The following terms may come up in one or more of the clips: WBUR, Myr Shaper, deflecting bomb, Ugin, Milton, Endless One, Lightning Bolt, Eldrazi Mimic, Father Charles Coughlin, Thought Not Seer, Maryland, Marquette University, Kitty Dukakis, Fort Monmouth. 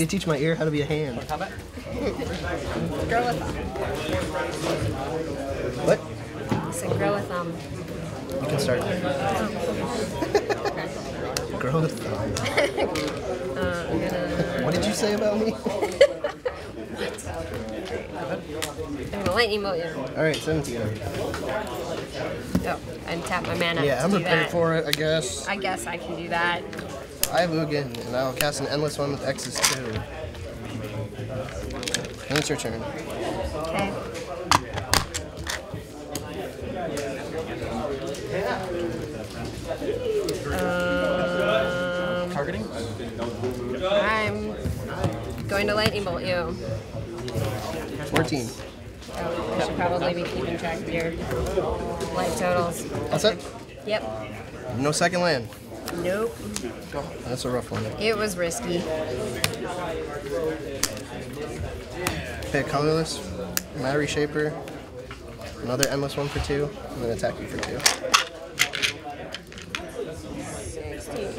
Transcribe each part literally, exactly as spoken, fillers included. need to teach my ear how to be a hand. Grow a thumb. What? I said grow a thumb. You can start. Okay. Grow a thumb. uh, I'm gonna... What did you say about me? What? I'm gonna lightning bolt you. Alright, seventeen. Oh, and tap my mana. Yeah, I'm prepared for it, I guess. I guess I can do that. I have Ugin, and I'll cast an Endless One with X's too. And it's your turn. Okay. Um, Targeting? I'm going to lightning bolt you. fourteen. Oh, I should probably be keeping track of your life totals. That's it? Yep. No second land. Nope. That's a rough one. It was risky. Okay, colorless, Myr Shaper, another endless one for two, and then attack you for two. sixteen.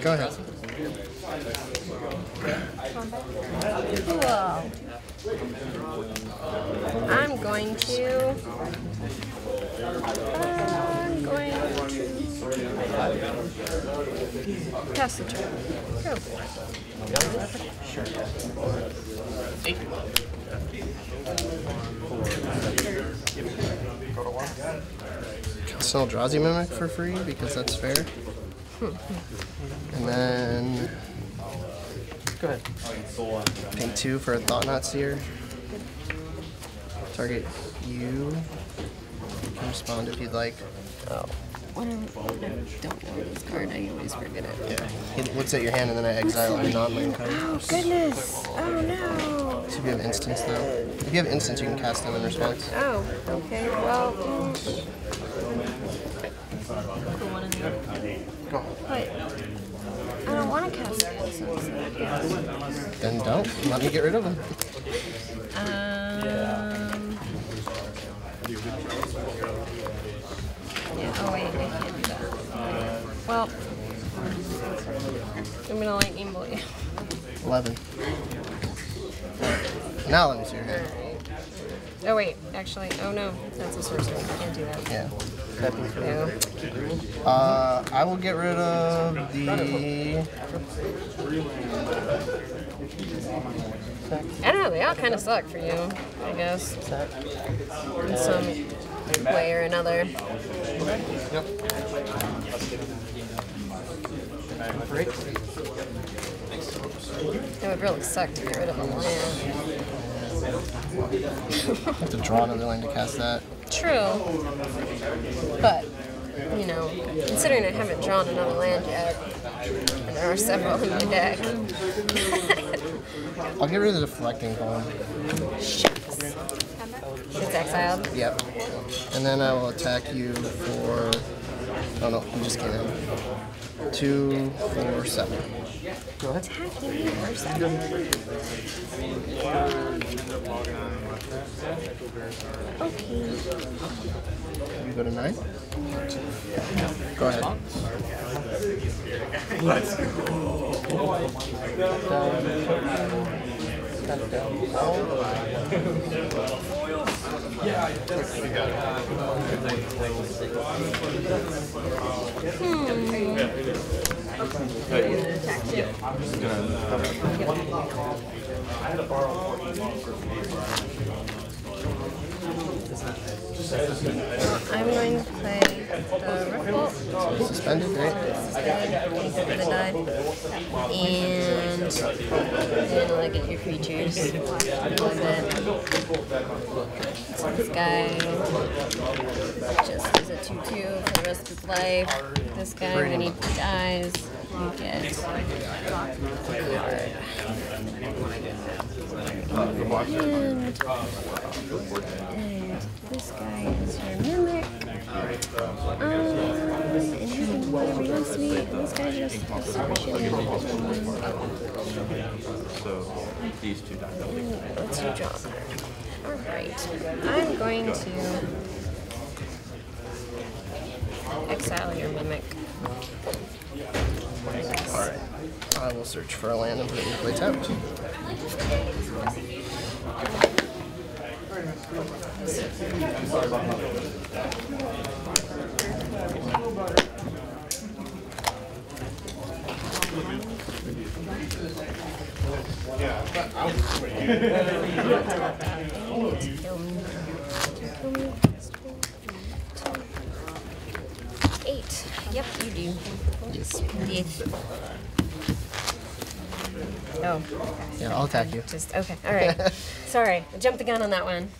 Go ahead. Cool. I'm going to. I'm going to. Pass the turn. Go. Sure. Eight. Can sell Eldrazi Mimic for free because that's fair. Hmm. And then. Go ahead. Pay two for a Thought Not Seer. Target you. You can respond if you'd like. Oh. What are, I don't know this card, I always forget it. Yeah. He looks at your hand and then I exile a non-land card. Oh, goodness! Oh, no! So if you have instance, though. If you have instance, you can cast them in response. Oh, okay. Well. Go. Wait. I don't want to cast it. Then don't. Let me get rid of them. Um. Yeah. Oh wait, I can't do that. Okay. Well, I'm gonna lightning bolt you. Eleven. Now let me see your hand. Right. Oh wait, actually, oh no, that's a sorcery. I can't do that. Yeah. Uh, I will get rid of the... I don't know, they all kind of suck for you, I guess. In some way or another. Yep. It would really suck to get rid of a land. I have to draw another land to cast that. True, but, you know, considering I haven't drawn another land yet, and there are several in my deck. I'll get rid of the deflecting bomb. Shucks. It's exiled? Yep. And then I will attack you for, oh no, I'm just kidding. Two, four, seven. Go ahead. Attacking you for seven. Okay. You go to nine? Go ahead. Let's go. I'm just gonna. I had a borrow for I'm going to play the Rift. Suspended, right? Suspended. And look at your creatures. So this guy just is a two two for the rest of his life. This guy, when he dies, you get a card. And, and this guy is your mimic. Um, and he can do whatever he wants to be. And this guy just is super shitty. Mm, let's do job. Alright. I'm going to exile your Mimic. Alright. I will search for a land and put it in play tapped. Eight. Yep, you do. Yes. Yes. Oh. Yeah, I'll attack you. Just okay. All right. Sorry, I jumped the gun on that one.